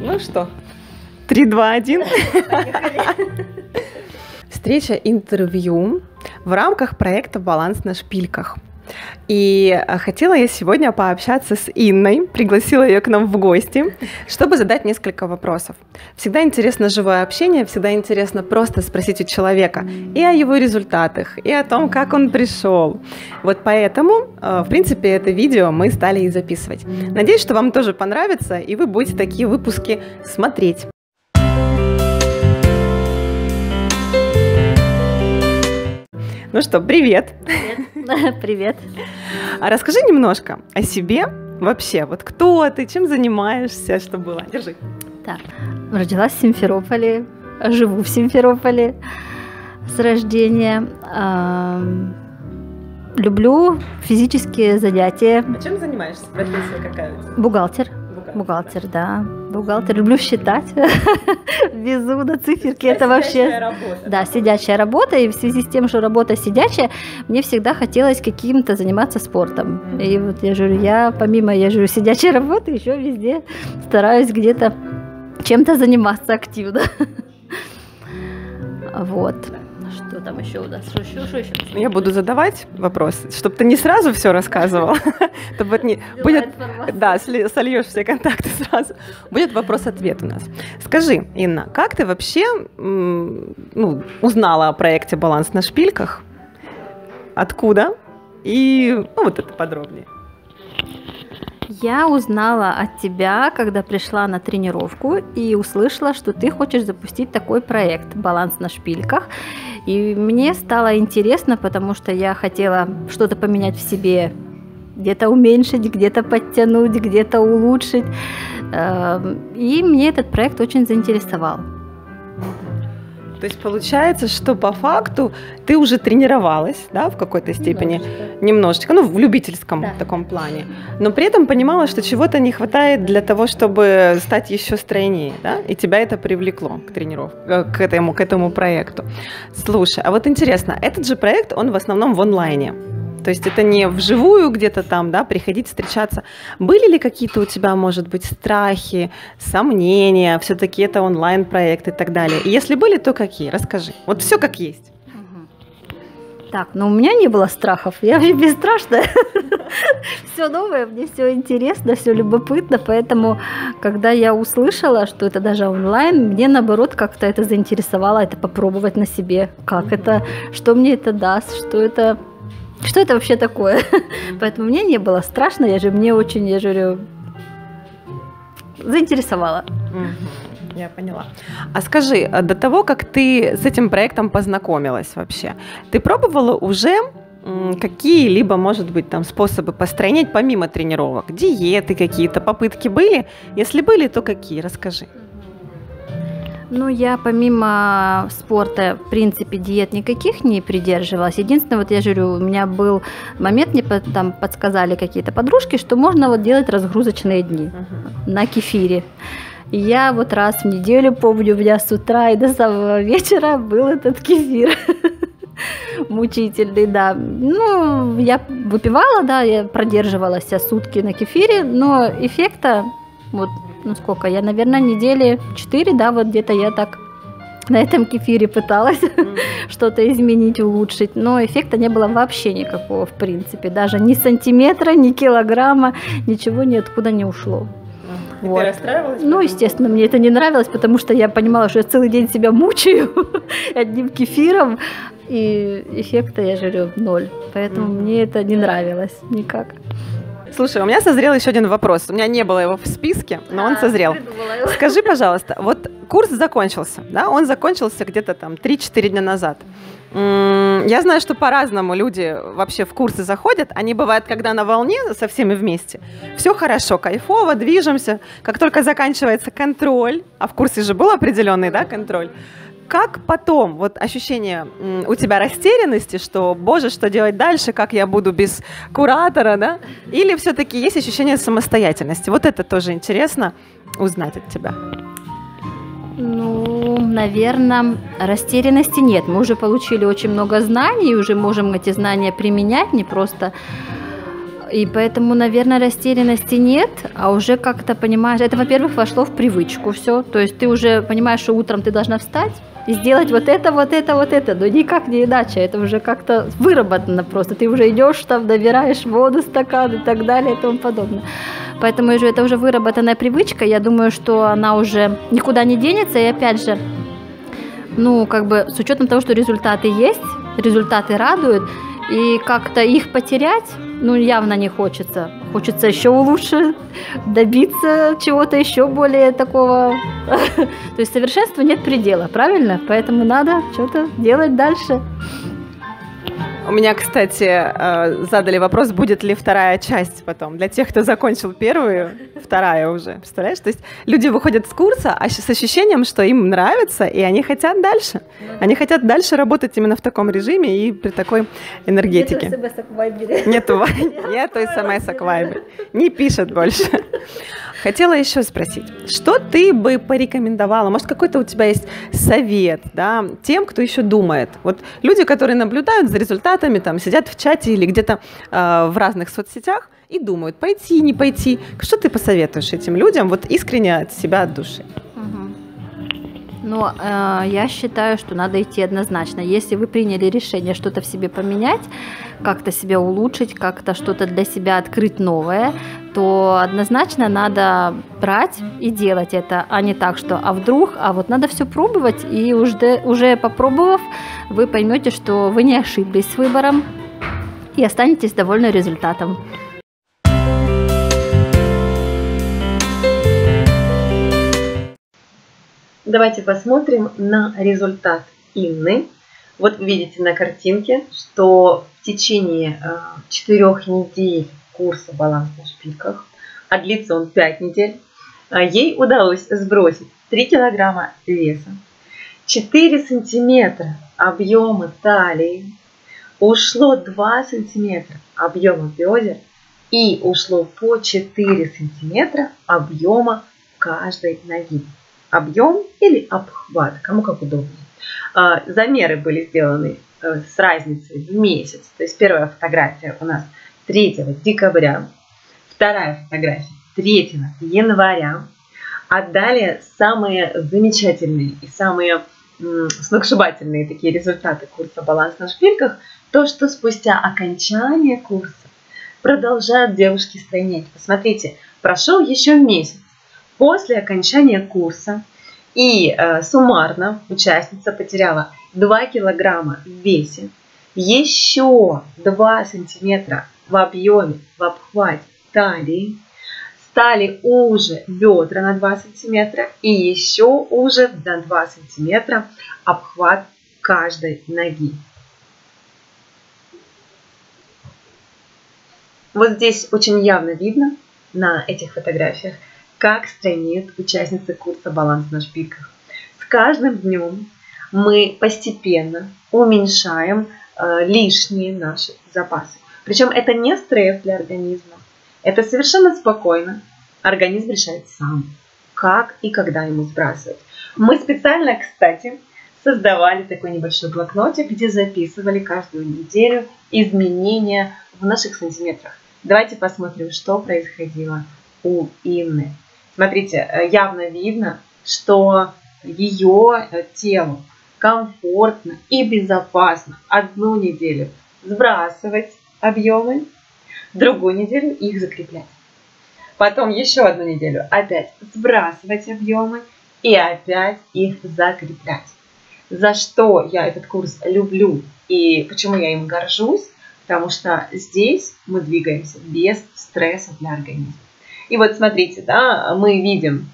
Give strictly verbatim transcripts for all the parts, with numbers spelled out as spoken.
Ну что? три, два, один. Встреча-интервью в рамках проекта «Баланс на шпильках». И хотела я сегодня пообщаться с Инной, пригласила ее к нам в гости, чтобы задать несколько вопросов. Всегда интересно живое общение, всегда интересно просто спросить у человека и о его результатах, и о том, как он пришел. Вот поэтому, в принципе, это видео мы стали и записывать. Надеюсь, что вам тоже понравится, и вы будете такие выпуски смотреть. Ну что, привет! Привет! Привет! Расскажи немножко о себе вообще. Вот кто ты, чем занимаешься, что было? Держи. Так, родилась в Симферополе, живу в Симферополе с рождения. Люблю физические занятия. А чем занимаешься? Профессия какая? Бухгалтер. Бухгалтер, да. Бухгалтер. Люблю считать. Безумно, циферки. Это вообще... работа. Да, сидячая работа. И в связи с тем, что работа сидячая, мне всегда хотелось каким-то заниматься спортом. И вот я же, я помимо, я же сидячей работы, еще везде стараюсь где-то чем-то заниматься активно. Вот. Что там еще у нас? Что, что, что еще? Я буду задавать вопросы, чтобы ты не сразу все рассказывала. Да, сольешь все контакты сразу. Будет вопрос-ответ у нас. Скажи, Инна, как ты вообще узнала о проекте «Баланс на шпильках»? Откуда? И вот это подробнее. Я узнала от тебя, когда пришла на тренировку и услышала, что ты хочешь запустить такой проект «Баланс на шпильках». И мне стало интересно, потому что я хотела что-то поменять в себе, где-то уменьшить, где-то подтянуть, где-то улучшить. И мне этот проект очень заинтересовал. То есть получается, что по факту ты уже тренировалась, да, в какой-то степени, немножечко, немножечко ну, в любительском, да, таком плане, но при этом понимала, что чего-то не хватает для того, чтобы стать еще стройнее, да, и тебя это привлекло к тренировке, к этому, к этому проекту. Слушай, а вот интересно, этот же проект, он в основном в онлайне, то есть это не вживую где-то там, да, приходить, встречаться. Были ли какие-то у тебя, может быть, страхи, сомнения, все-таки это онлайн-проект и так далее? И если были, то какие? Расскажи. Вот все как есть. Так, ну у меня не было страхов, я же бесстрашная. Все новое, мне все интересно, все любопытно, поэтому, когда я услышала, что это даже онлайн, мне наоборот как-то это заинтересовало, это попробовать на себе, как это, что мне это даст, что это... Что это вообще такое? Поэтому мне не было страшно, я же мне очень, я же заинтересовала. Я поняла. А скажи, до того, как ты с этим проектом познакомилась вообще, ты пробовала уже какие-либо, может быть, там способы построить помимо тренировок? Диеты какие-то, попытки были? Если были, то какие? Расскажи. Ну, я помимо спорта, в принципе, диет никаких не придерживалась. Единственное, вот я же говорю, у меня был момент, мне там подсказали какие-то подружки, что можно вот делать разгрузочные дни uh-huh. на кефире. И я вот раз в неделю, помню, у меня с утра и до самого вечера был этот кефир. Мучительный, да. Ну, я выпивала, да, я продерживалась сутки на кефире, но эффекта вот... Ну сколько? Я, наверное, недели четыре, да, вот где-то я так на этом кефире пыталась mm-hmm. что-то изменить, улучшить, но эффекта не было вообще никакого, в принципе, даже ни сантиметра, ни килограмма, ничего ниоткуда не ушло. И вот. Ты расстраивалась? Ну, естественно, мне это не нравилось, потому что я понимала, что я целый день себя мучаю одним кефиром, и эффекта, я жрю, ноль, поэтому mm-hmm. мне это не нравилось никак. Слушай, у меня созрел еще один вопрос. У меня не было его в списке, но он созрел. Скажи, пожалуйста, вот курс закончился, да? Он закончился где-то там три-четыре дня назад. Я знаю, что по-разному люди вообще в курсы заходят. Они бывают, когда на волне со всеми вместе. Все хорошо, кайфово, движемся. Как только заканчивается контроль, а в курсе же был определенный, да, контроль, как потом, вот ощущение у тебя растерянности, что, боже, что делать дальше, как я буду без куратора, да? Или все-таки есть ощущение самостоятельности? Вот это тоже интересно узнать от тебя. Ну, наверное, растерянности нет. Мы уже получили очень много знаний, уже можем эти знания применять, не просто... И поэтому, наверное, растерянности нет, а уже как-то понимаешь, это, во-первых, вошло в привычку все, то есть ты уже понимаешь, что утром ты должна встать и сделать вот это, вот это, вот это, но никак не иначе, это уже как-то выработано просто, ты уже идешь там, набираешь воду, стакан и так далее и тому подобное. Поэтому уже, это уже выработанная привычка, я думаю, что она уже никуда не денется, и опять же, ну, как бы с учетом того, что результаты есть, результаты радуют, и как-то их потерять, ну, явно не хочется. Хочется еще лучше добиться чего-то еще более такого. То есть совершенству нет предела, правильно? Поэтому надо что-то делать дальше. У меня, кстати, задали вопрос, будет ли вторая часть потом. Для тех, кто закончил первую, вторая уже. Представляешь? То есть люди выходят с курса с ощущением, что им нравится, и они хотят дальше. Они хотят дальше работать именно в таком режиме и при такой энергетике. Нету смс-ок в Вайбере. Нету, нету смс-ок в Вайбере. Не пишет больше. Хотела еще спросить, что ты бы порекомендовала? Может, какой-то у тебя есть совет, да, тем, кто еще думает? Вот люди, которые наблюдают за результатами, там, сидят в чате или где-то э, в разных соцсетях и думают, пойти, не пойти. Что ты посоветуешь этим людям, вот искренне от себя, от души? Но э, я считаю, что надо идти однозначно. Если вы приняли решение что-то в себе поменять, как-то себя улучшить, как-то что-то для себя открыть новое, то однозначно надо брать и делать это, а не так, что «а вдруг?», а вот надо все пробовать, и уже, уже попробовав, вы поймете, что вы не ошиблись с выбором и останетесь довольны результатом. Давайте посмотрим на результат Инны. Вот вы видите на картинке, что в течение четырех недель курса «Баланс на шпильках», а длится он пять недель, ей удалось сбросить три килограмма веса, четыре сантиметра объема талии, ушло два сантиметра объема бедер и ушло по четыре сантиметра объема каждой ноги. Объем или обхват, кому как удобно. Замеры были сделаны с разницей в месяц. То есть первая фотография у нас третьего декабря, вторая фотография третьего января. А далее самые замечательные и самые сногсшибательные такие результаты курса «Баланс на шпильках», то, что спустя окончание курса продолжают девушки стройнять. Посмотрите, прошел еще месяц после окончания курса, и э, суммарно участница потеряла два килограмма в весе, еще два сантиметра в объеме, в обхвате талии, стали уже бедра на два сантиметра и еще уже на два сантиметра обхват каждой ноги. Вот здесь очень явно видно на этих фотографиях, как стройнеют участницы курса «Баланс на шпильках». С каждым днем мы постепенно уменьшаем лишние наши запасы. Причем это не стресс для организма. Это совершенно спокойно. Организм решает сам, как и когда ему сбрасывать. Мы специально, кстати, создавали такой небольшой блокнотик, где записывали каждую неделю изменения в наших сантиметрах. Давайте посмотрим, что происходило у Инны. Смотрите, явно видно, что ее телу комфортно и безопасно одну неделю сбрасывать объемы, другую неделю их закреплять. Потом еще одну неделю опять сбрасывать объемы и опять их закреплять. За что я этот курс люблю и почему я им горжусь? Потому что здесь мы двигаемся без стресса для организма. И вот смотрите, да, мы видим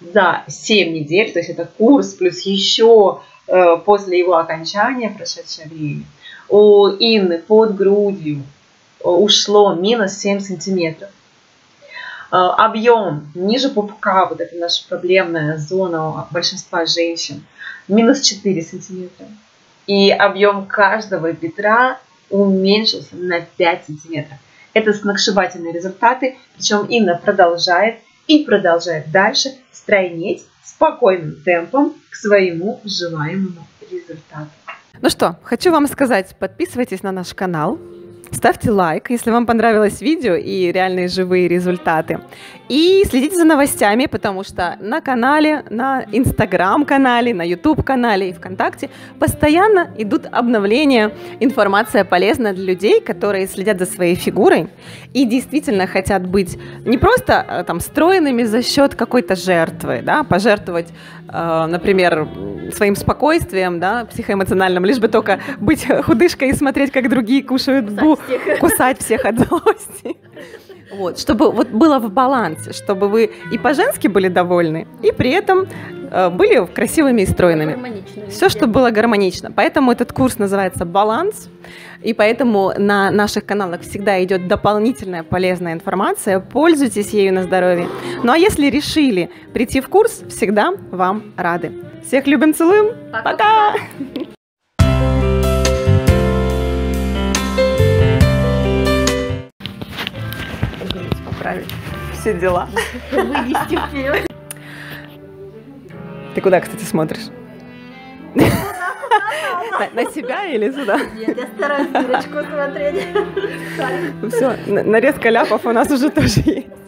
за семь недель, то есть это курс плюс еще э, после его окончания, прошедшее время, у Инны под грудью ушло минус семь сантиметров. Э, объем ниже пупка, вот это наша проблемная зона большинства женщин, минус четыре сантиметра. И объем каждого бедра уменьшился на пять сантиметров. Это сногсшибательные результаты, причем Инна продолжает и продолжает дальше стройнеть спокойным темпом к своему желаемому результату. Ну что, хочу вам сказать, подписывайтесь на наш канал, ставьте лайк, если вам понравилось видео и реальные живые результаты. И следите за новостями, потому что на канале, на Инстаграм-канале, на Ютуб-канале и ВКонтакте постоянно идут обновления. Информация полезна для людей, которые следят за своей фигурой и действительно хотят быть не просто там стройными за счет какой-то жертвы, да, пожертвовать, э, например, своим спокойствием, да, психоэмоциональным, лишь бы только быть худышкой и смотреть, как другие кушают, бу, кусать всех от злости. Вот, чтобы вот было в балансе, чтобы вы и по-женски были довольны, и при этом э, были красивыми и стройными. Все, что было гармонично. Поэтому этот курс называется «Баланс». И поэтому на наших каналах всегда идет дополнительная полезная информация. Пользуйтесь ею на здоровье. Ну а если решили прийти в курс, всегда вам рады. Всех любим, целуем. Пока! Пока. Все дела. Вынести вперед. Ты куда, кстати, смотришь? Куда, куда, на, на себя или сюда? Нет, я стараюсь дырочку смотреть. Все, нарезка ляпов у нас уже тоже есть.